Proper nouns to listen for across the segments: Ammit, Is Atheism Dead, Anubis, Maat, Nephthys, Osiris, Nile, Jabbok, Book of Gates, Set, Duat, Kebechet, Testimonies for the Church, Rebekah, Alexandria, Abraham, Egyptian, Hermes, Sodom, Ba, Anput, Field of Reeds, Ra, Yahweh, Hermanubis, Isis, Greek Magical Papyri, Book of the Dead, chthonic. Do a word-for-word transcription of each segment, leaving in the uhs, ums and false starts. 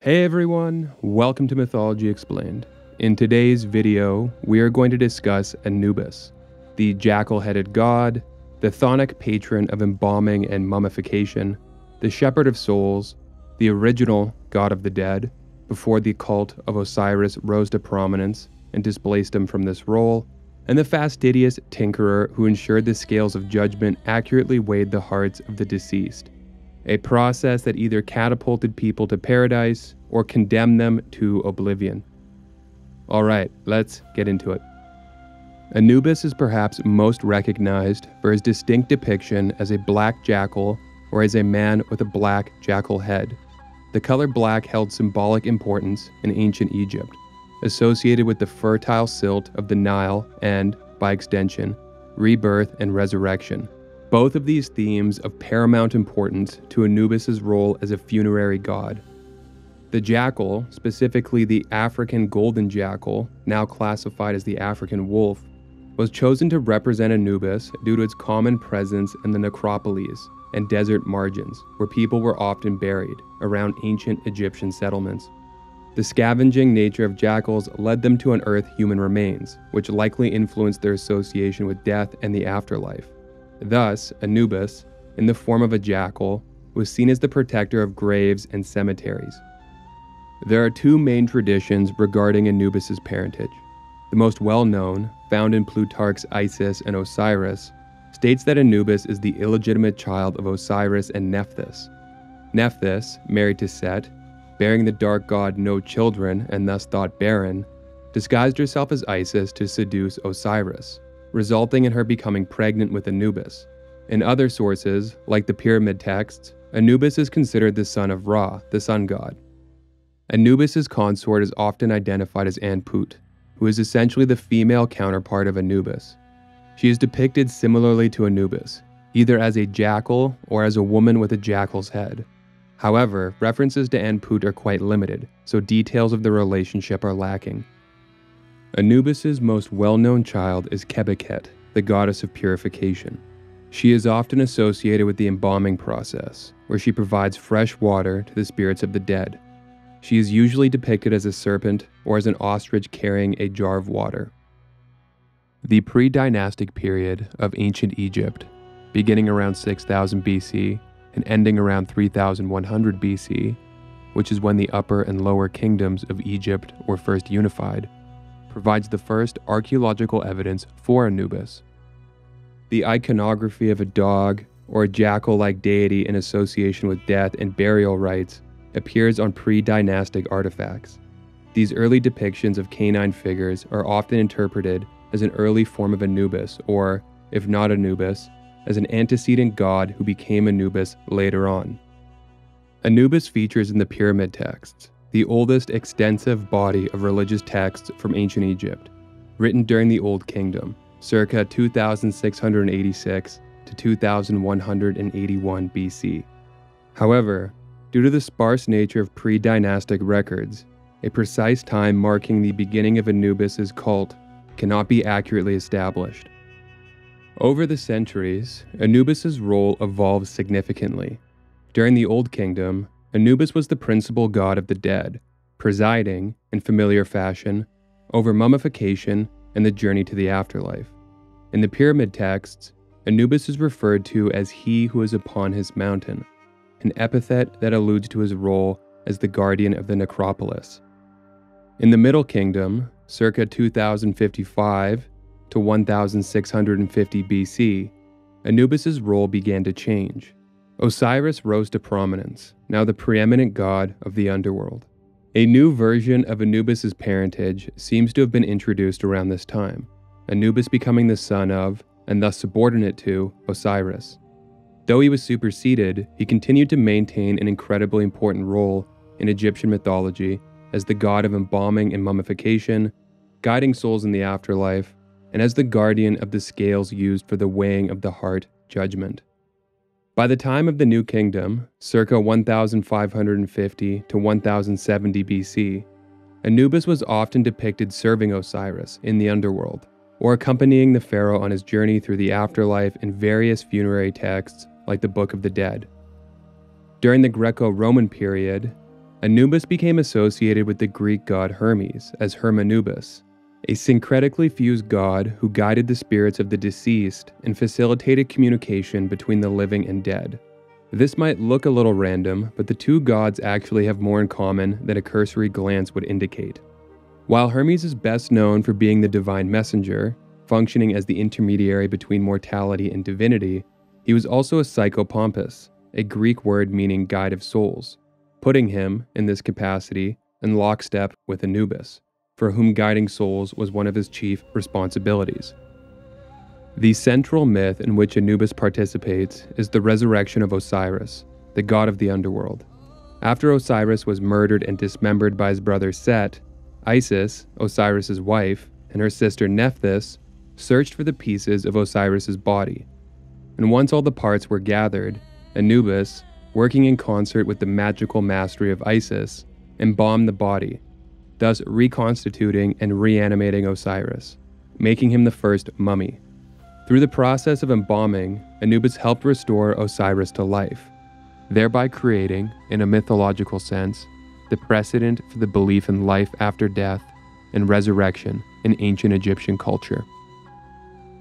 Hey everyone, welcome to Mythology Explained. In today's video, we are going to discuss Anubis, the jackal-headed god, the chthonic patron of embalming and mummification, the shepherd of souls, the original god of the dead, before the cult of Osiris rose to prominence and displaced him from this role, and the fastidious tinkerer who ensured the scales of judgment accurately weighed the hearts of the deceased. A process that either catapulted people to paradise or condemned them to oblivion. Alright, let's get into it. Anubis is perhaps most recognized for his distinct depiction as a black jackal or as a man with a black jackal head. The color black held symbolic importance in ancient Egypt, associated with the fertile silt of the Nile and, by extension, rebirth and resurrection. Both of these themes of paramount importance to Anubis's role as a funerary god. The jackal, specifically the African golden jackal, now classified as the African wolf, was chosen to represent Anubis due to its common presence in the necropolis and desert margins, where people were often buried around ancient Egyptian settlements. The scavenging nature of jackals led them to unearth human remains, which likely influenced their association with death and the afterlife. Thus, Anubis, in the form of a jackal, was seen as the protector of graves and cemeteries. There are two main traditions regarding Anubis's parentage. The most well-known, found in Plutarch's Isis and Osiris, states that Anubis is the illegitimate child of Osiris and Nephthys. Nephthys, married to Set, bearing the dark god no children and thus thought barren, disguised herself as Isis to seduce Osiris, resulting in her becoming pregnant with Anubis. In other sources, like the Pyramid Texts, Anubis is considered the son of Ra, the sun god. Anubis's consort is often identified as Anput, who is essentially the female counterpart of Anubis. She is depicted similarly to Anubis, either as a jackal or as a woman with a jackal's head. However, references to Anput are quite limited, so details of the relationship are lacking. Anubis's most well-known child is Kebechet, the goddess of purification. She is often associated with the embalming process, where she provides fresh water to the spirits of the dead. She is usually depicted as a serpent or as an ostrich carrying a jar of water. The pre-dynastic period of ancient Egypt, beginning around six thousand B C and ending around three thousand one hundred B C, which is when the upper and lower kingdoms of Egypt were first unified, provides the first archaeological evidence for Anubis. The iconography of a dog or a jackal-like deity in association with death and burial rites appears on pre-dynastic artifacts. These early depictions of canine figures are often interpreted as an early form of Anubis, or, if not Anubis, as an antecedent god who became Anubis later on. Anubis features in the Pyramid Texts, the oldest extensive body of religious texts from ancient Egypt, written during the Old Kingdom, circa two thousand six hundred eighty-six to two thousand one hundred eighty-one B C. However, due to the sparse nature of pre-dynastic records, a precise time marking the beginning of Anubis's cult cannot be accurately established. Over the centuries, Anubis's role evolved significantly. During the Old Kingdom, Anubis was the principal god of the dead, presiding, in familiar fashion, over mummification and the journey to the afterlife. In the Pyramid Texts, Anubis is referred to as he who is upon his mountain, an epithet that alludes to his role as the guardian of the necropolis. In the Middle Kingdom, circa two thousand fifty-five to one thousand six hundred fifty B C, Anubis's role began to change. Osiris rose to prominence, now the preeminent god of the underworld. A new version of Anubis's parentage seems to have been introduced around this time, Anubis becoming the son of, and thus subordinate to, Osiris. Though he was superseded, he continued to maintain an incredibly important role in Egyptian mythology as the god of embalming and mummification, guiding souls in the afterlife, and as the guardian of the scales used for the weighing of the heart judgment. By the time of the New Kingdom, circa one thousand five hundred fifty to one thousand seventy B C, Anubis was often depicted serving Osiris in the underworld, or accompanying the pharaoh on his journey through the afterlife in various funerary texts like the Book of the Dead. During the Greco-Roman period, Anubis became associated with the Greek god Hermes as Hermanubis, a syncretically fused god who guided the spirits of the deceased and facilitated communication between the living and dead. This might look a little random, but the two gods actually have more in common than a cursory glance would indicate. While Hermes is best known for being the divine messenger, functioning as the intermediary between mortality and divinity, he was also a psychopompous, a Greek word meaning guide of souls, putting him, in this capacity, in lockstep with Anubis, for whom guiding souls was one of his chief responsibilities. The central myth in which Anubis participates is the resurrection of Osiris, the god of the underworld. After Osiris was murdered and dismembered by his brother Set, Isis, Osiris's wife, and her sister Nephthys searched for the pieces of Osiris's body. And once all the parts were gathered, Anubis, working in concert with the magical mastery of Isis, embalmed the body, thus reconstituting and reanimating Osiris, making him the first mummy. Through the process of embalming, Anubis helped restore Osiris to life, thereby creating, in a mythological sense, the precedent for the belief in life after death and resurrection in ancient Egyptian culture.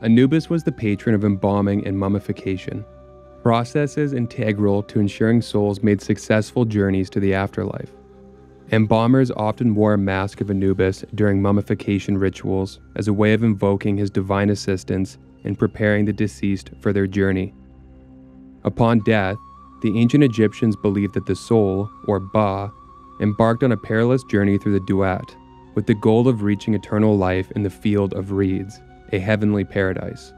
Anubis was the patron of embalming and mummification, processes integral to ensuring souls made successful journeys to the afterlife. Embalmers often wore a mask of Anubis during mummification rituals as a way of invoking his divine assistance and preparing the deceased for their journey. Upon death, the ancient Egyptians believed that the soul, or Ba, embarked on a perilous journey through the Duat, with the goal of reaching eternal life in the Field of Reeds, a heavenly paradise.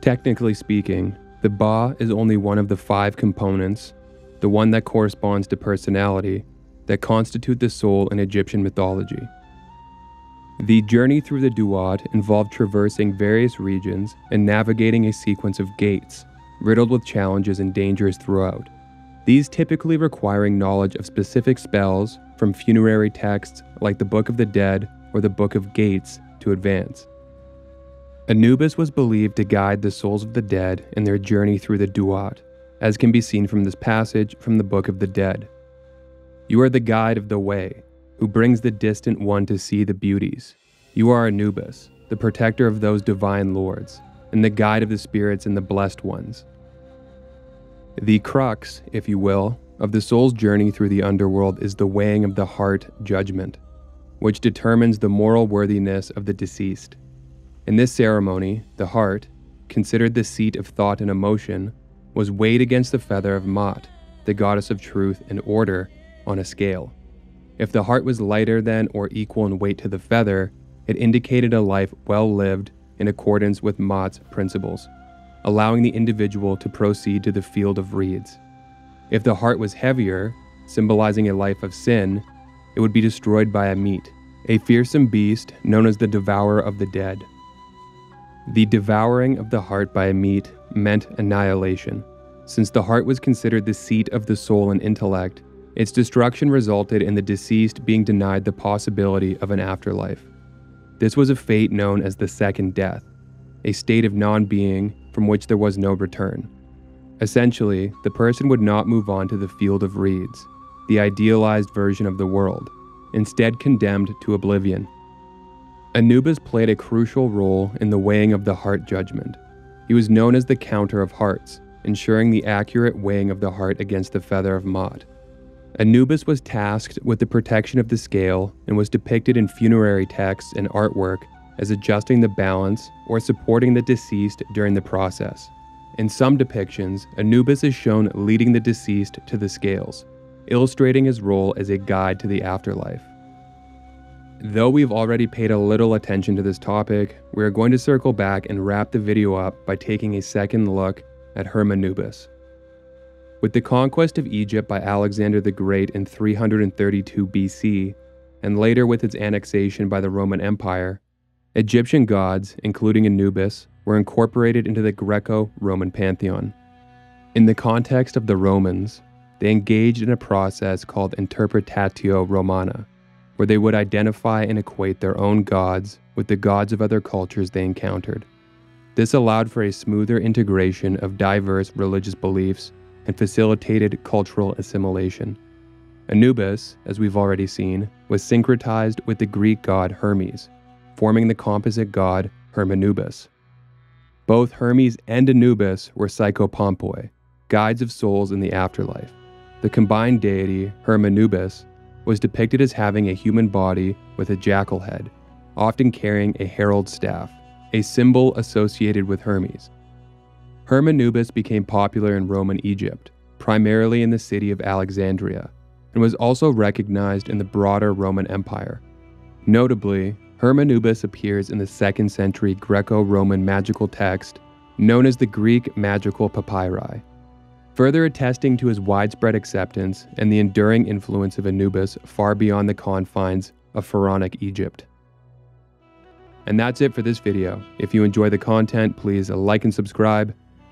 Technically speaking, the Ba is only one of the five components, the one that corresponds to personality, that constitute the soul in Egyptian mythology. The journey through the Duat involved traversing various regions and navigating a sequence of gates, riddled with challenges and dangers throughout, these typically requiring knowledge of specific spells from funerary texts like the Book of the Dead or the Book of Gates to advance. Anubis was believed to guide the souls of the dead in their journey through the Duat, as can be seen from this passage from the Book of the Dead. "You are the guide of the way, who brings the distant one to see the beauties. You are Anubis, the protector of those divine lords, and the guide of the spirits and the blessed ones." The crux, if you will, of the soul's journey through the underworld is the weighing of the heart judgment, which determines the moral worthiness of the deceased. In this ceremony, the heart, considered the seat of thought and emotion, was weighed against the feather of Maat, the goddess of truth and order, on a scale. If the heart was lighter than or equal in weight to the feather, it indicated a life well lived in accordance with Maat's principles, allowing the individual to proceed to the Field of Reeds. If the heart was heavier, symbolizing a life of sin, it would be destroyed by Ammit, a fearsome beast known as the Devourer of the Dead. The devouring of the heart by Ammit meant annihilation. Since the heart was considered the seat of the soul and intellect, its destruction resulted in the deceased being denied the possibility of an afterlife. This was a fate known as the second death, a state of non-being from which there was no return. Essentially, the person would not move on to the Field of Reeds, the idealized version of the world, instead condemned to oblivion. Anubis played a crucial role in the weighing of the heart judgment. He was known as the counter of hearts, ensuring the accurate weighing of the heart against the feather of Maat. Anubis was tasked with the protection of the scale and was depicted in funerary texts and artwork as adjusting the balance or supporting the deceased during the process. In some depictions, Anubis is shown leading the deceased to the scales, illustrating his role as a guide to the afterlife. Though we've already paid a little attention to this topic, we are going to circle back and wrap the video up by taking a second look at Hermanubis. With the conquest of Egypt by Alexander the Great in three hundred thirty-two B C, and later with its annexation by the Roman Empire, Egyptian gods, including Anubis, were incorporated into the Greco-Roman pantheon. In the context of the Romans, they engaged in a process called Interpretatio Romana, where they would identify and equate their own gods with the gods of other cultures they encountered. This allowed for a smoother integration of diverse religious beliefs and facilitated cultural assimilation. Anubis, as we've already seen, was syncretized with the Greek god Hermes, forming the composite god Hermanubis. Both Hermes and Anubis were psychopompoi, guides of souls in the afterlife. The combined deity, Hermanubis, was depicted as having a human body with a jackal head, often carrying a herald staff, a symbol associated with Hermes. Hermanubis became popular in Roman Egypt, primarily in the city of Alexandria, and was also recognized in the broader Roman Empire. Notably, Hermanubis appears in the second century Greco-Roman magical text known as the Greek Magical Papyri, further attesting to his widespread acceptance and the enduring influence of Anubis far beyond the confines of pharaonic Egypt. And that's it for this video. If you enjoy the content, please like and subscribe.